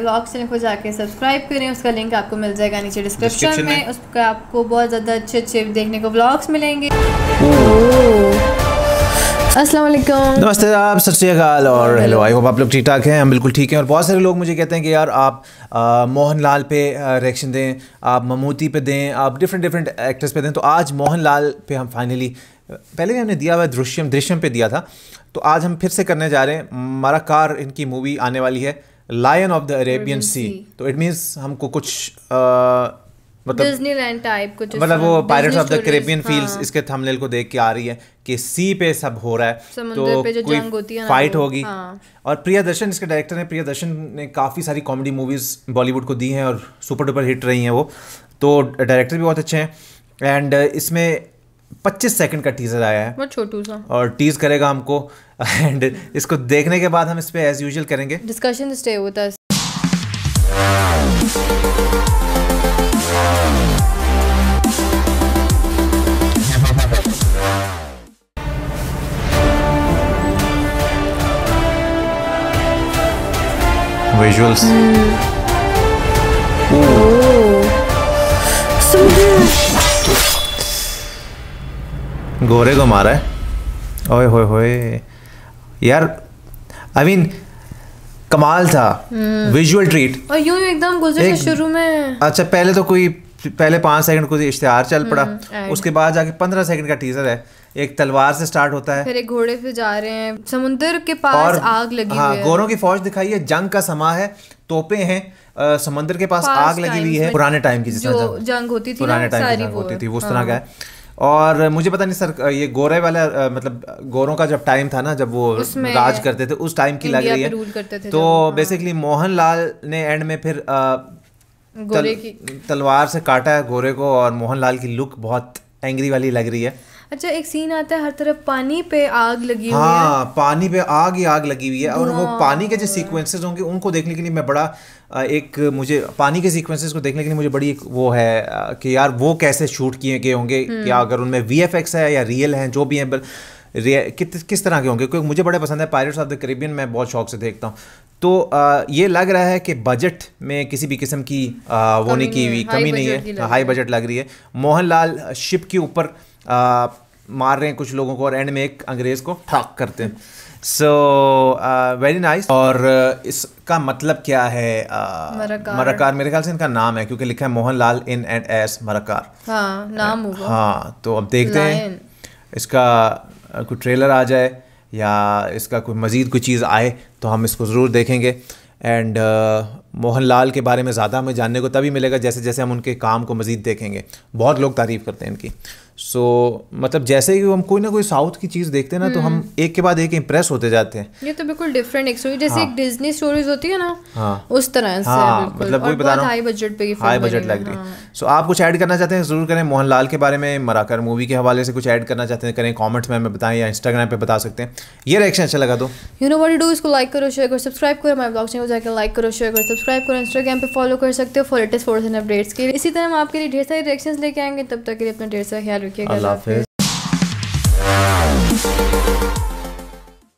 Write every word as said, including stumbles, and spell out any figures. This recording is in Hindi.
व्लॉग्स चैनल को जाके सब्सक्राइब करें, उसका लिंक आपको मिल जाएगा नीचे डिस्क्रिप्शन में। उसका आपको बहुत ज़्यादा अच्छे अच्छे देखने को व्लॉग्स मिलेंगे। अस्सलाम वालेकुम, नमस्ते आप, सत श्री अकाल और हेलो। आई होप आप लोग ठीक ठाक हैं। हम बिल्कुल ठीक हैं। और बहुत सारे लोग मुझे कहते हैं कि यार आप मोहनलाल पे रिएक्शन दें, आप ममूती पे दें, आप डिफरेंट डिफरेंट एक्टर्स पे दें। तो आज मोहनलाल पे हम फाइनली, पहले भी हमने दिया हुआ दृश्यम दृश्यम पे दिया था, तो आज हम फिर से करने जा रहे हैं। मरक्कार इनकी मूवी आने वाली है, लायन ऑफ द अरेबियन सी। तो इट मीन्स हमको कुछ आ, मतलब डिज्नीलैंड टाइप कुछ, मतलब वो pirates of the Caribbean feels इसके थंबनेल को देख के आ रही है कि सी पे सब हो रहा है, तो पे जो कोई जंग होती है, फाइट होगी। हाँ। और प्रियदर्शन इसके डायरेक्टर हैं। प्रियदर्शन ने काफ़ी सारी कॉमेडी मूवीज़ बॉलीवुड को दी हैं और सुपर डुपर हिट रही हैं वो, तो डायरेक्टर भी बहुत अच्छे हैं। एंड इसमें पच्चीस सेकंड का टीजर आया है, बहुत छोटू सा, और टीज करेगा हमको। एंड इसको देखने के बाद हम इस पर एज यूजुअल करेंगे डिस्कशन स्टे होता है। विजुअल्स गोरे को मारा है। ओए होए होए यार, आई मीन कमाल था विजुअल ट्रीट। और यूं एकदम गुजरे शुरू में, अच्छा पहले तो कोई पहले पाँच सेकंड कुछ इश्तेहार चल पड़ा, उसके बाद जाके पंद्रह सेकंड का टीजर है। एक तलवार से स्टार्ट होता है, फिर एक घोड़े पे जा रहे हैं, समुद्र के पास आग लगी हुई है, गोरों की फौज दिखाई है, जंग का समा है, तोपे हैं, समुद्र के पास आग लगी हुई है, पुराने टाइम की जो जंग होती थी, पुराने टाइम की होती थी, वो उस तरह का है। और मुझे पता नहीं सर, ये गोरे वाला मतलब गोरों का जब टाइम था ना, जब वो राज करते थे, उस टाइम की लग रही है। तो बेसिकली मोहनलाल ने एंड में फिर गोरे की तलवार से काटा है गोरे को, और मोहनलाल की लुक बहुत एंग्री वाली लग रही है। अच्छा एक सीन आता है, हर तरफ पानी पे आग लगी हुई है। हाँ, पानी पे आग ही आग लगी हुई है। और वो पानी के जो सीक्वेंसेस होंगे उनको देखने के लिए मैं बड़ा एक, मुझे पानी के सीक्वेंसेस को देखने के लिए मुझे बड़ी एक वो है कि यार वो कैसे शूट किए गए होंगे, या अगर उनमें वी एफ एक्स है या रियल हैं, जो भी हैं कित, किस तरह के होंगे, क्योंकि मुझे बड़े पसंद है पायरेट्स ऑफ द कैरिबियन, मैं बहुत शौक से देखता हूँ। तो आ, ये लग रहा है कि बजट में किसी भी किस्म की आ, वो नहीं की हुई कमी नहीं है, हाई बजट लग रही है। मोहनलाल शिप के ऊपर मार रहे हैं कुछ लोगों को, और एंड में एक अंग्रेज को ठाक करते हैं। So very nice. और इसका मतलब क्या है, uh, मरक्कार, मरक्कार मेरे ख्याल से इनका नाम है, क्योंकि लिखा है Mohanlal in and as Marakkar. हाँ, नाम होगा। हाँ, तो अब देखते हैं इसका कोई ट्रेलर आ जाए या इसका कोई मज़ीद कोई चीज़ आए तो हम इसको ज़रूर देखेंगे। एंड uh, मोहनलाल के बारे में ज़्यादा हमें जानने को तभी मिलेगा जैसे जैसे हम उनके काम को मज़ीद देखेंगे। बहुत लोग तारीफ़ करते हैं इनकी। सो so, मतलब जैसे ही हम कोई ना कोई साउथ की चीज़ देखते हैं ना, तो हम एक के बाद एक इम्प्रेस होते जाते हैं। ये तो बिल्कुल डिफरेंट एक स्टोरी, जैसे हाँ, एक डिज्नी स्टोरीज होती है ना, हाँ, उस तरह से। हाँ, मतलब वही बता रहा हूँ, हाई बजट पे हाई बजट लग रही है। सो आप कुछ ऐड करना चाहते हैं ज़रूर करें, मोहनलाल के बारे में, मरक्कार मूवी के हवाले से कुछ ऐड करना चाहते हैं करें, कॉमेंट्स में हमें बताएं या इंस्टाग्राम पर बता सकते हैं। ये रिएक्शन अच्छा लगा तो you know what to do, इसको लाइक करो, शेयर करो, सब्सक्राइब करो। हमारे ब्लॉग चैनल को जाकर लाइक करो, शेयर करो, सब्सक्राइब करो। इंस्टाग्राम पर फॉलो कर सकते हो for latest force and updates के लिए। इसी तरह हम आपके लिए ढेर सारे रिएक्शंस लेके आएंगे। तब तक के लिए अपना ढेर सारा ख्याल रखिएगा। अल्लाह हाफिज़।